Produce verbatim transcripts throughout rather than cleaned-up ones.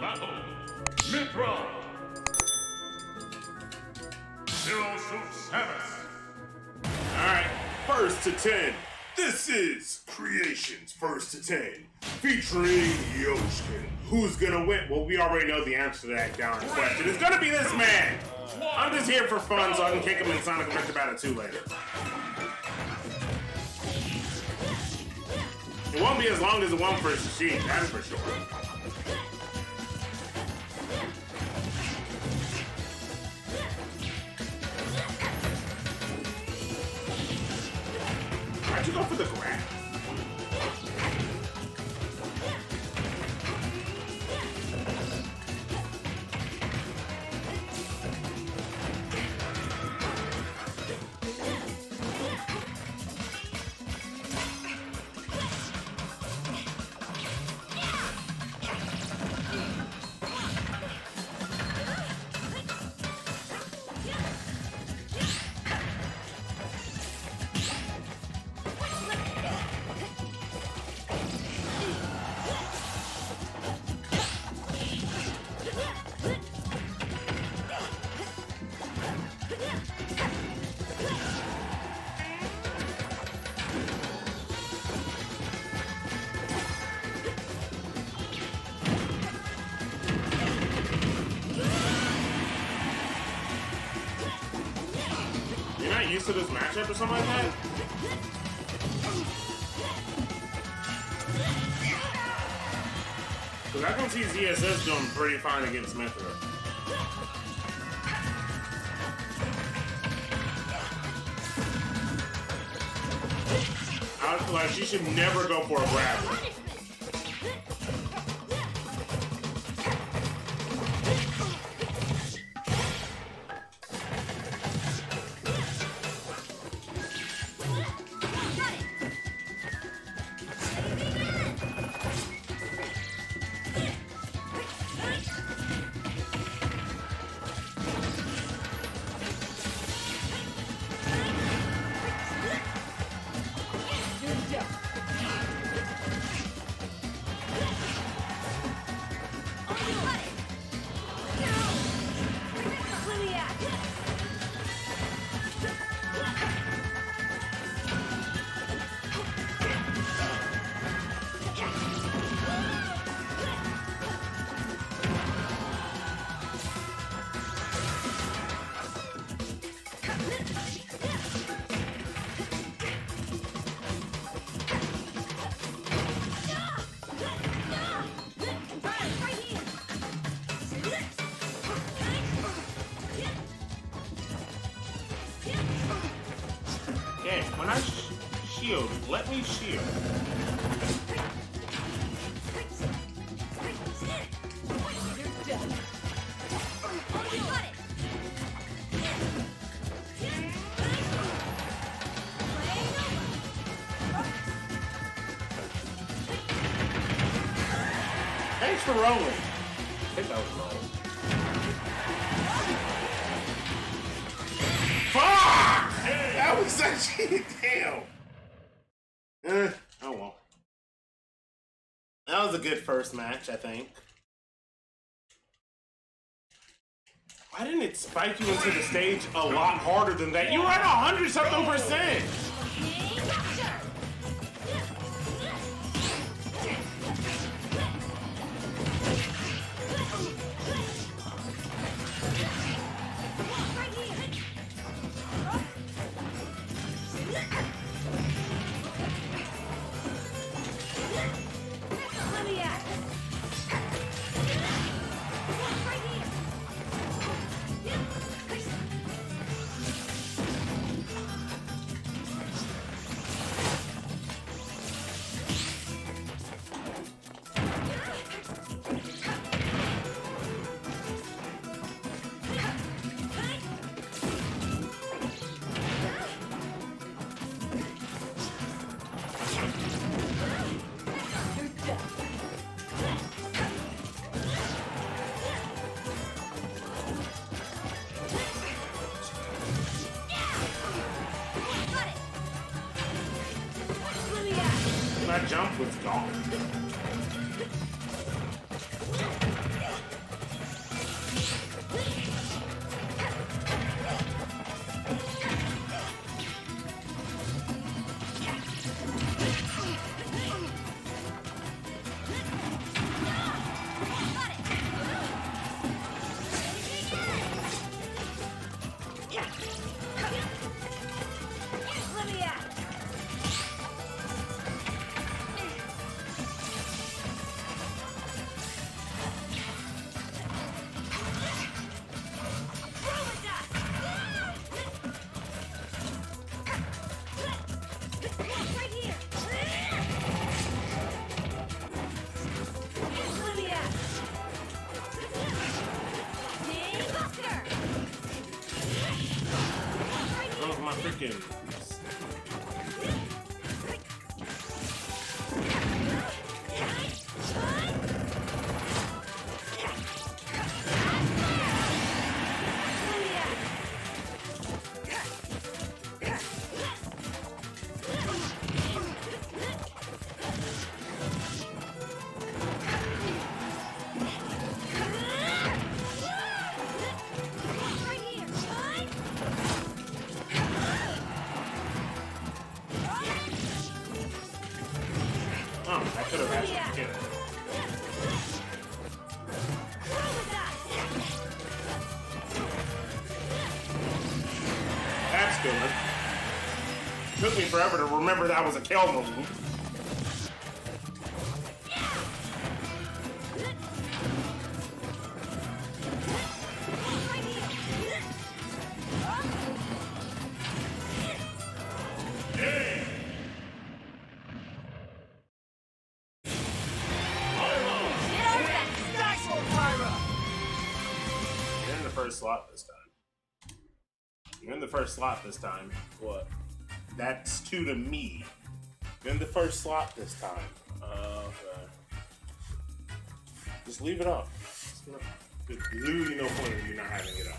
battle, Mythra. Zero Suit Samus. Alright, first to ten. This is Creations First to ten, featuring Yoshken. Who's gonna win? Well, we already know the answer to that down question. It's gonna be this man! I'm just here for fun, so I can kick him in Sonic Adventure about it too later. It won't be as long as the one for Sheep, that is for sure. Why'd you go for the grab? Used to this matchup or something like that? Because I can see Z S S doing pretty fine against Mythra. I feel like she should never go for a grab. Let me shield. Thanks for rolling. I think that was rolling. Fuck! That was such a damn. Eh, oh well. That was a good first match, I think. Why didn't it spike you into the stage a lot harder than that? You were at a hundred something percent! That jump was gone. Yoshken. Took me forever to remember that was a kill move. You're in the first slot this time. You're in the first slot this time. What? That's two to me. In the first slot this time. Uh, okay. Just leave it up. Not, there's literally no point in you not having it up.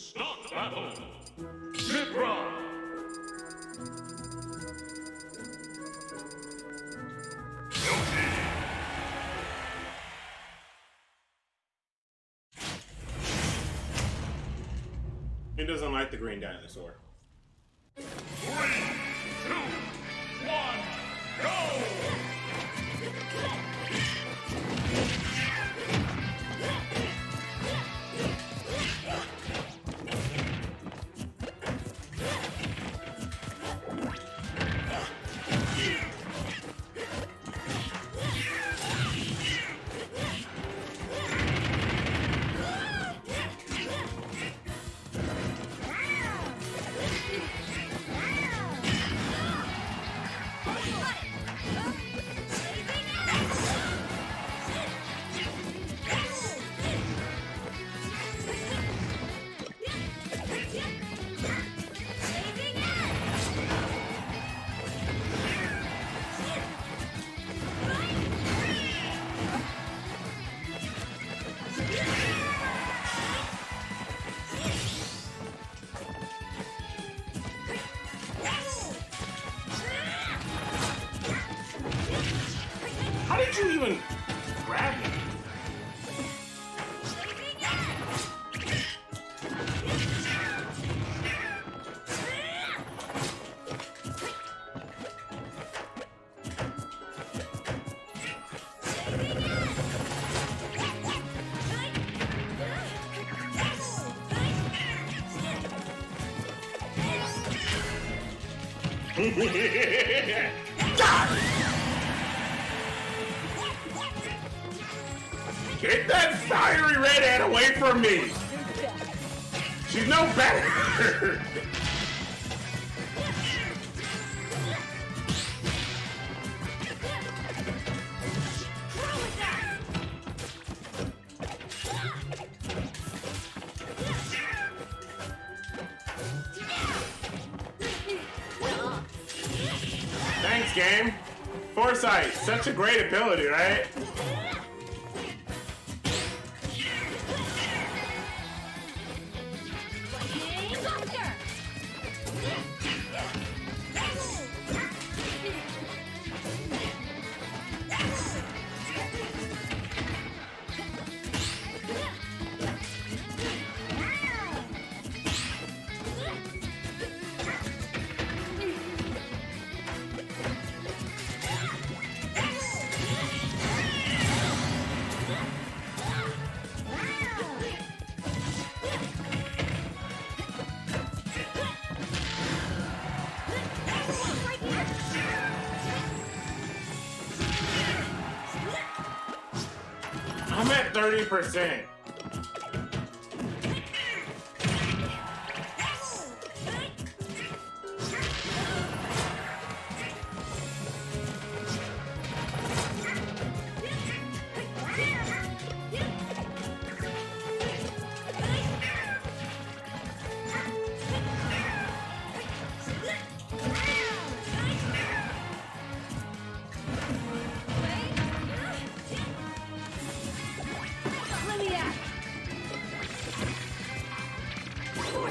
Start battle. Mythra. He doesn't like the green dinosaur. Three, two, one, Get that fiery redhead away from me! She's no better! Game. Foresight, such a great ability, right? I'm at thirty percent.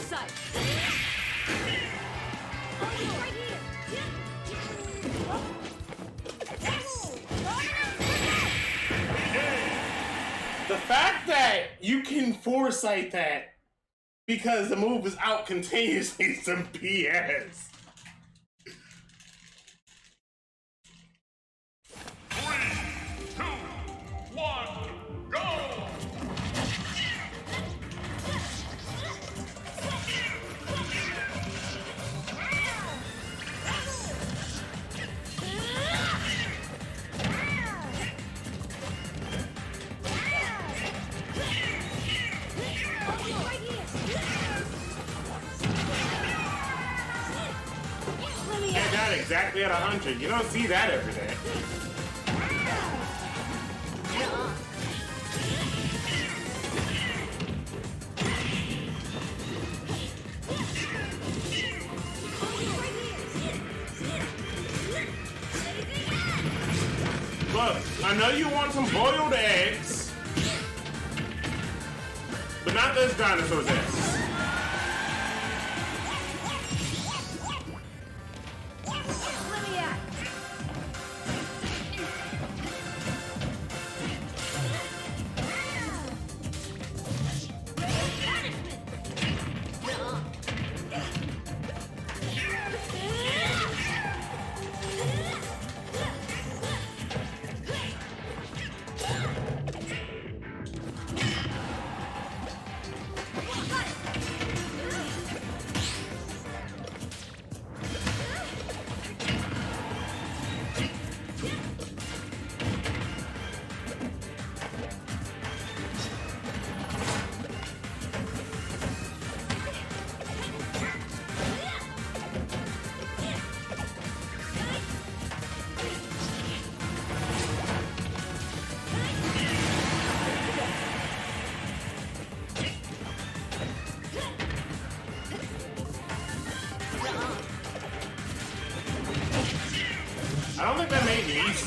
sight. Oh, he's right here. The fact that you can foresight that because the move is out continuously is some B S. Exactly at one hundred. You don't see that every day. Look, I know you want some boiled eggs, but not this dinosaur's eggs.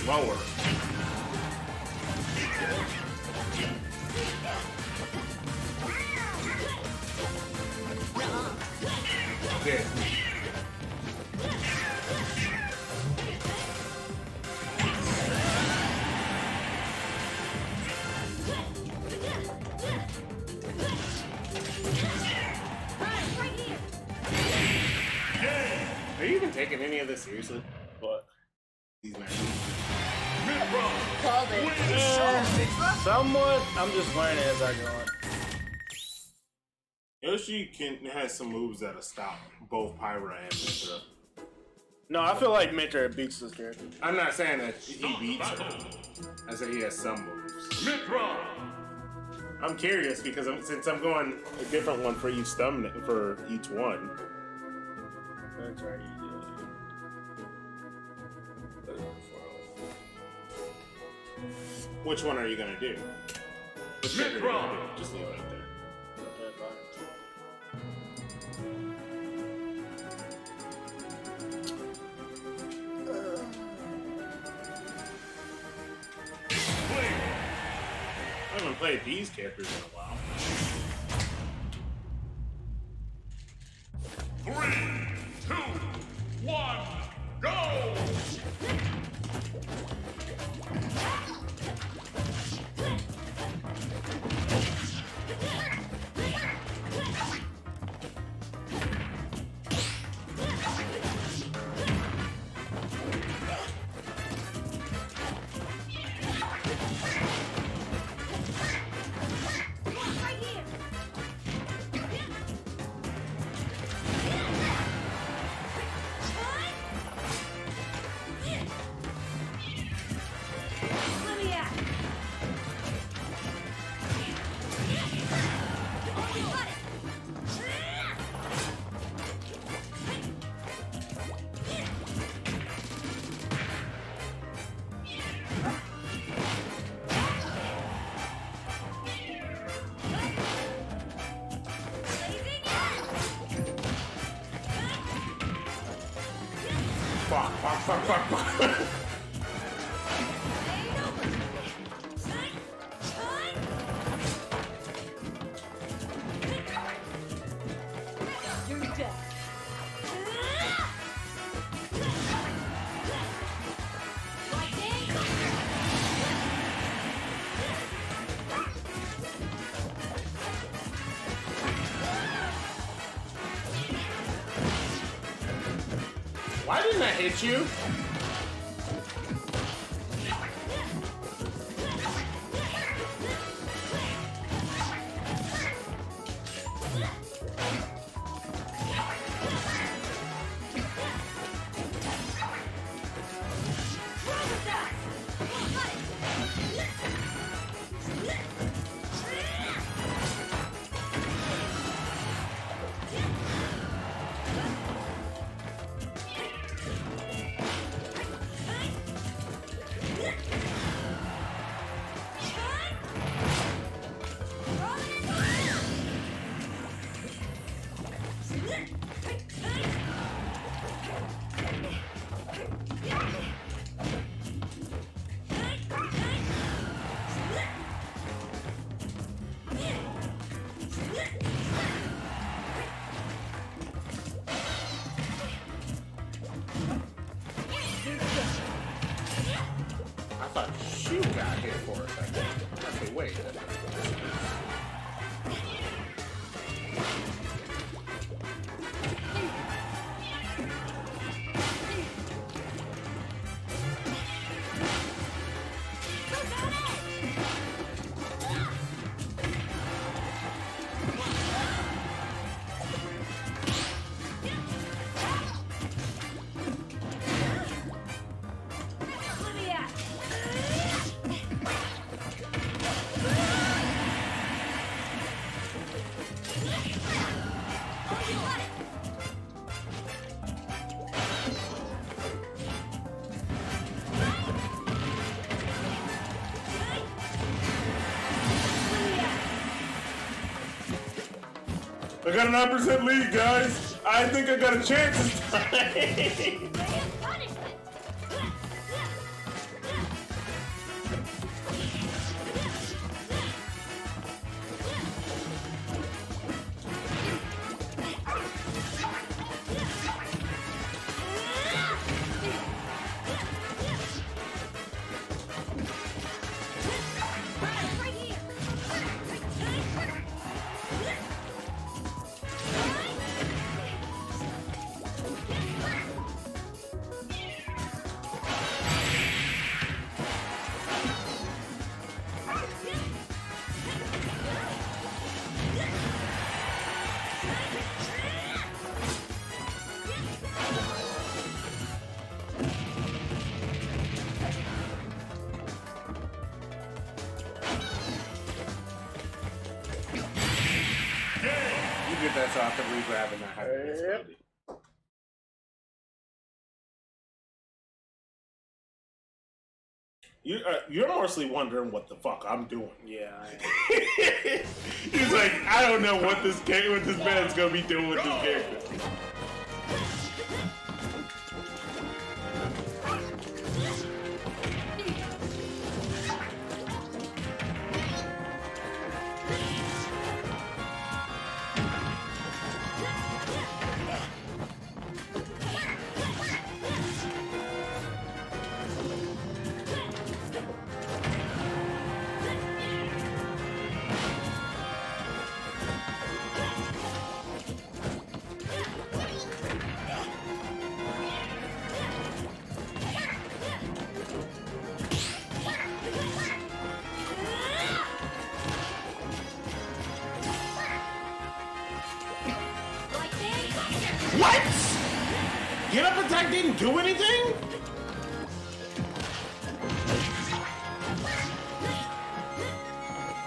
Lower. Okay. Are you even taking any of this seriously? What? These matches. Uh, somewhat, I'm just learning as I go on. Yoshi can has some moves that'll stop both Pyra and Mythra. No, I feel like Mythra beats this character. I'm not saying that he beats her. I said he has some moves. Mythra. I'm curious because I'm, since I'm going a different one for each thumb for each one. That's right. Which one are you gonna do? Which one are you gonna do? Just leave it up there. I haven't played these characters in a while. Three, two, one, go! Fuck, fuck, fuck. Why didn't that hit you? I got a nine percent lead, guys. I think I got a chance this time. You, uh, you're honestly wondering what the fuck I'm doing. Yeah, I am. He's like, I don't know what this game, what this man's gonna be doing with this character. Do anything?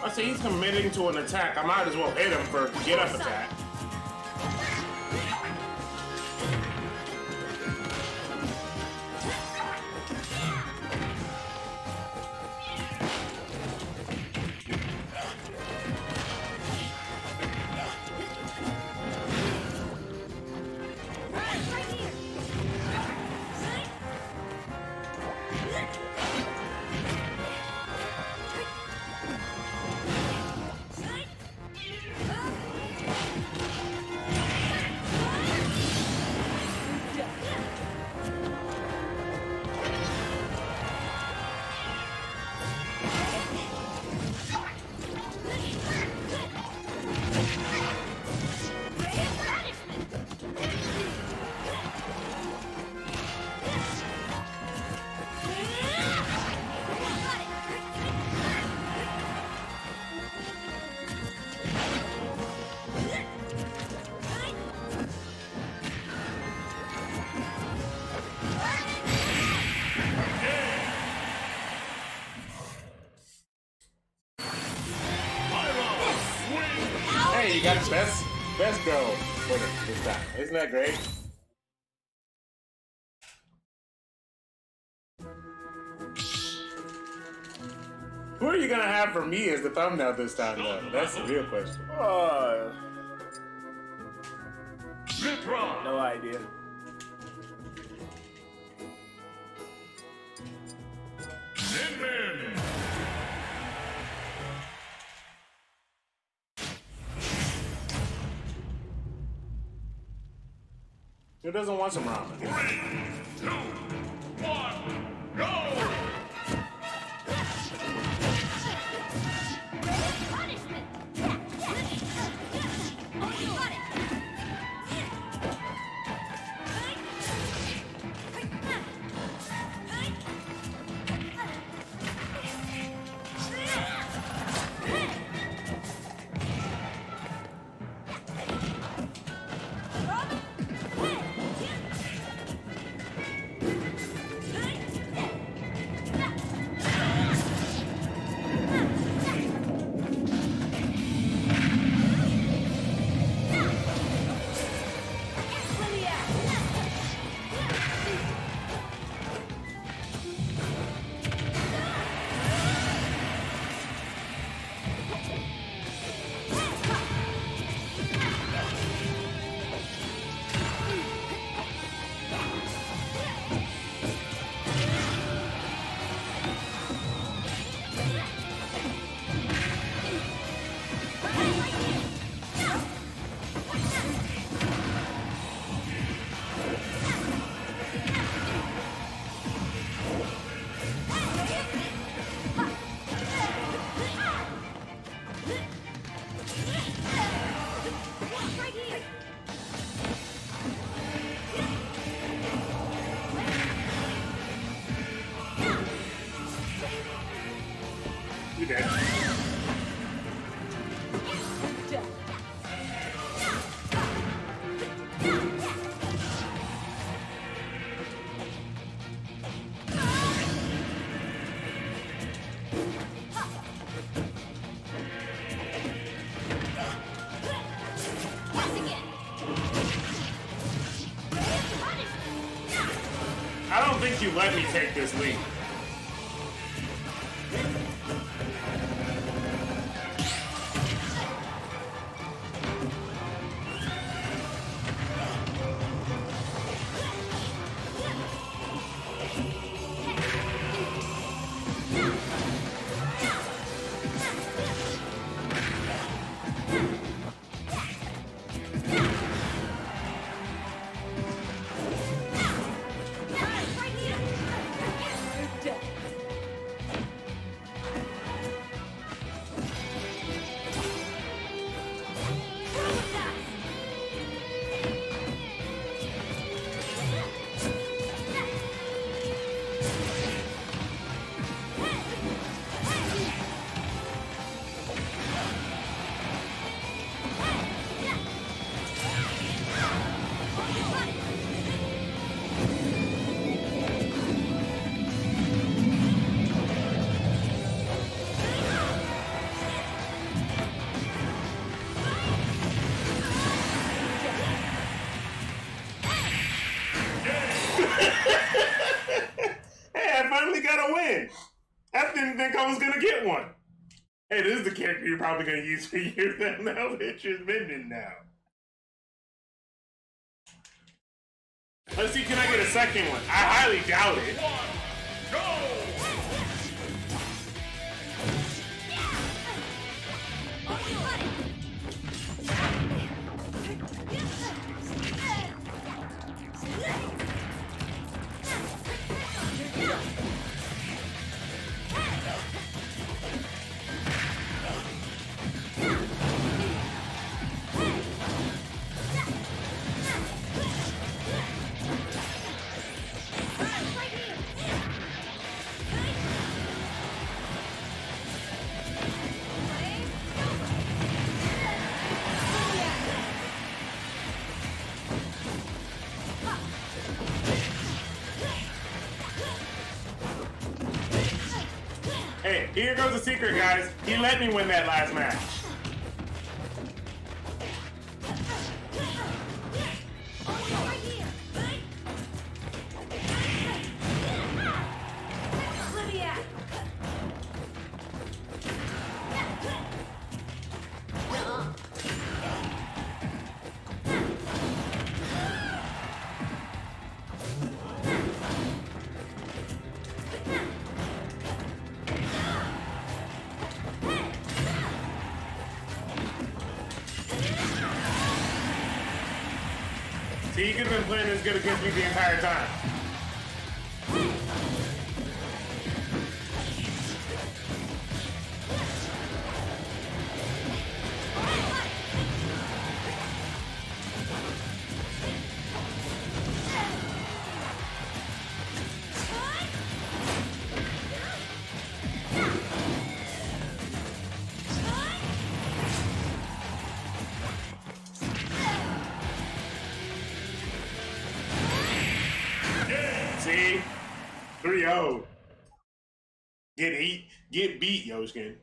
I see he's committing to an attack. I might as well hit him for get up attack. best best girl for this time. Isn't that great? Who are you gonna have for me as the thumbnail this time, though? That's the real question. Uh, no idea. Min Min. Who doesn't want some ramen? Three, two, one, go! You let me take this lead. You're probably gonna use for your thumbnail pictures, Min Min now. Let's see, can I get a second one? I highly doubt it. One, go! Here goes the secret, guys. He let me win that last match. So you could have been playing this good against me the entire time. three oh. Get eat, get beat, Yoshken.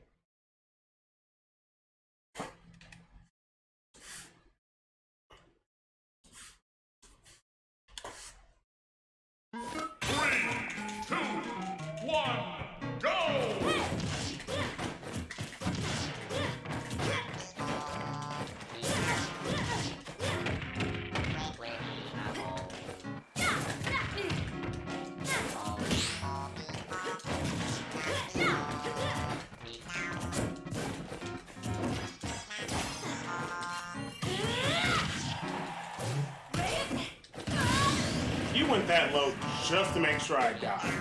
Went that low just to make sure I die.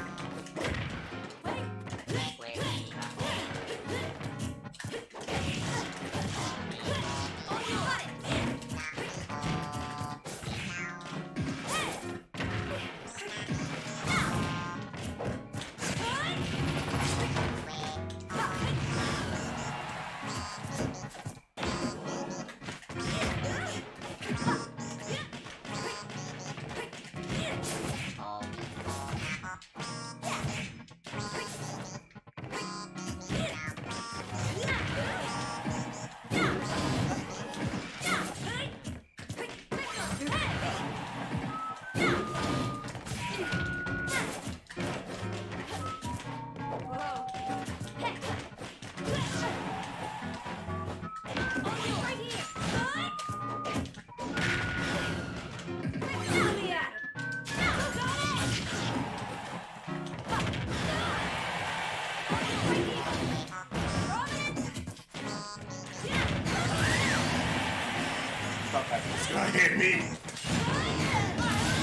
Hit me.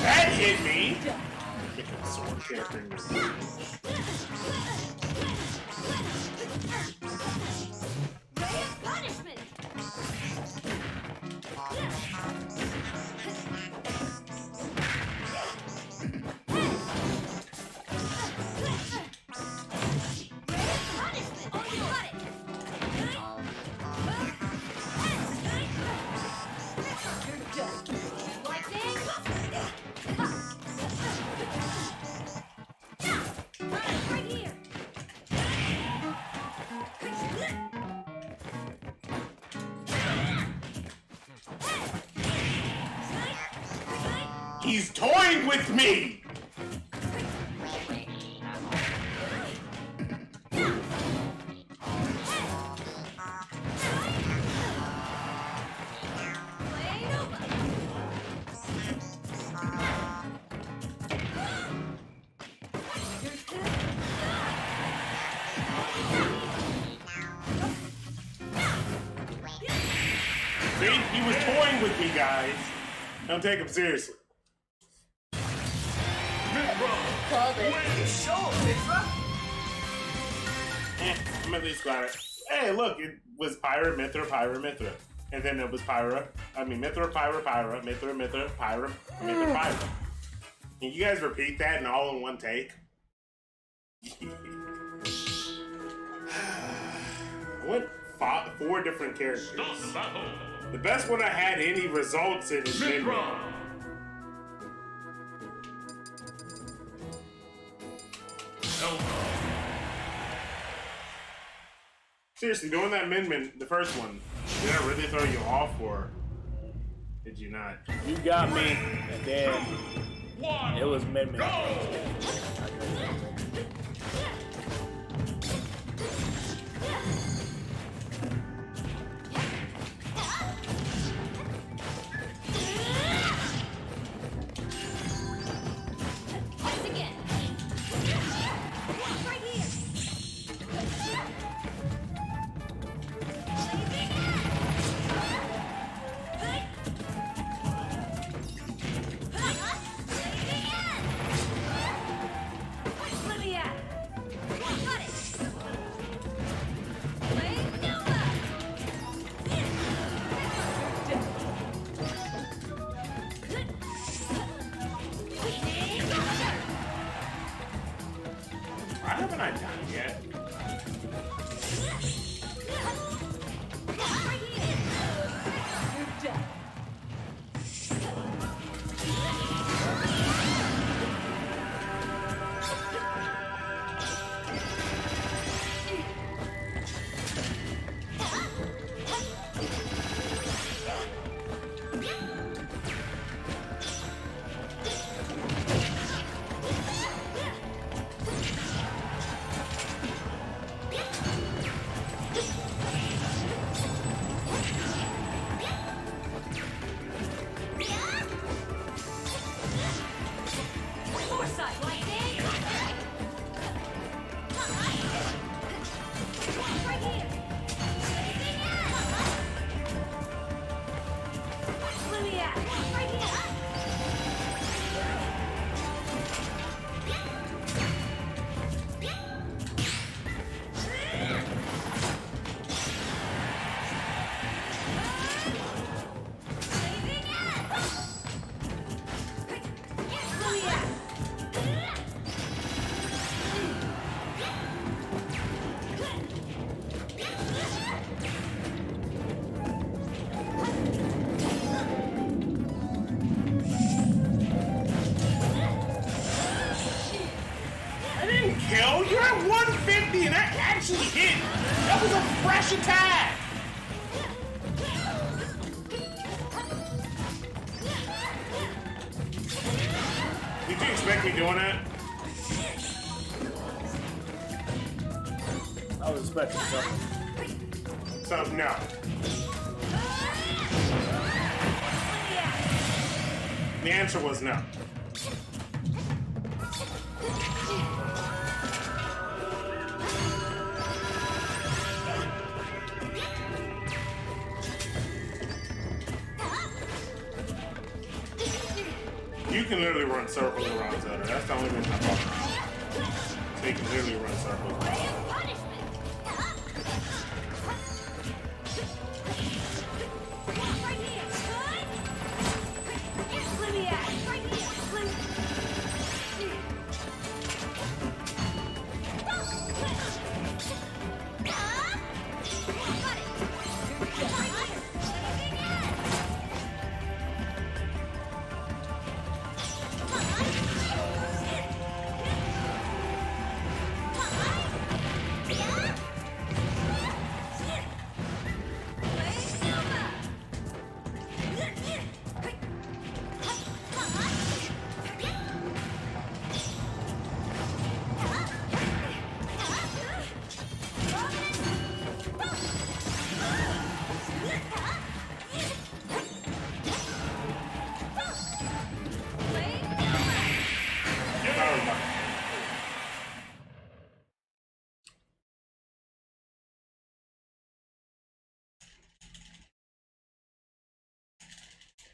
That hit me. Freaking sword character in this He's toying with me! See? He was toying with me, guys. Don't take him seriously. I'm at least glad it. Hey, look, it was Pyra, Mythra, Pyra, Mythra. And then it was Pyra, I mean, Mythra, Pyra, Pyra, Mythra, Mythra, Pyra, Mythra, Pyra. Can you guys repeat that in all in one take? I went five, four different characters. The best one I had any results in is Min Min. Seriously, doing that Min Min, the first one, did I really throw you off, or did you not? You got me, and then it was Min Min. I'm not done yet.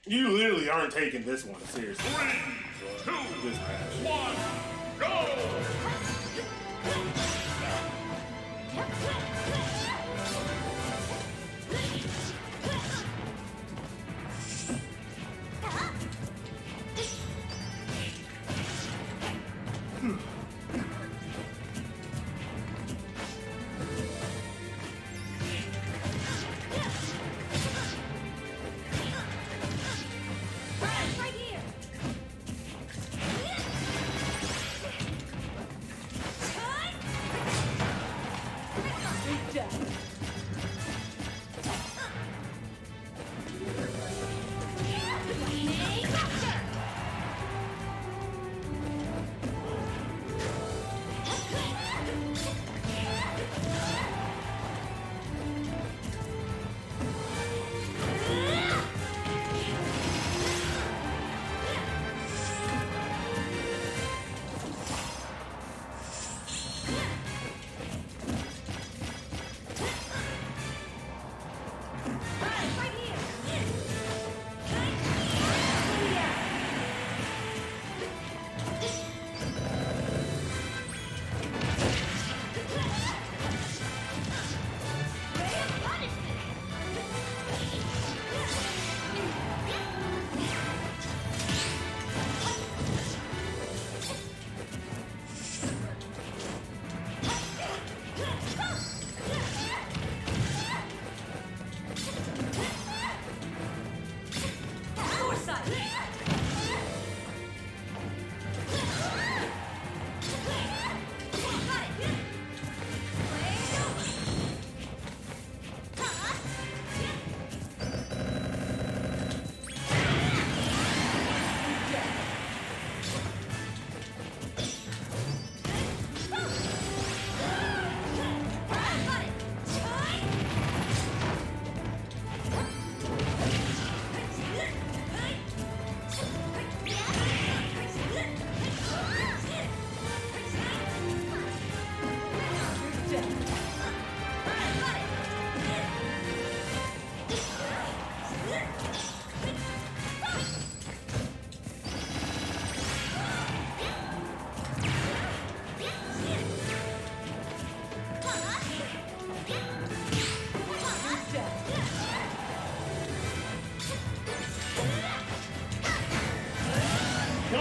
You literally aren't taking this one seriously. Three, two, one, go! Yeah.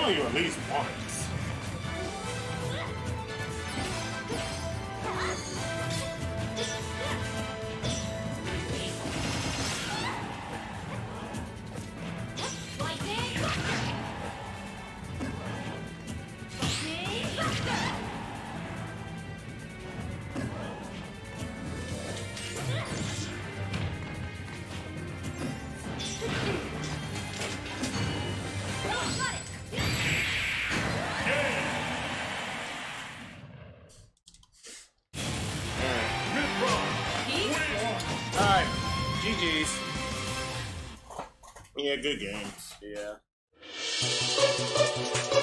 kill you at least once. Yeah, good games. Yeah.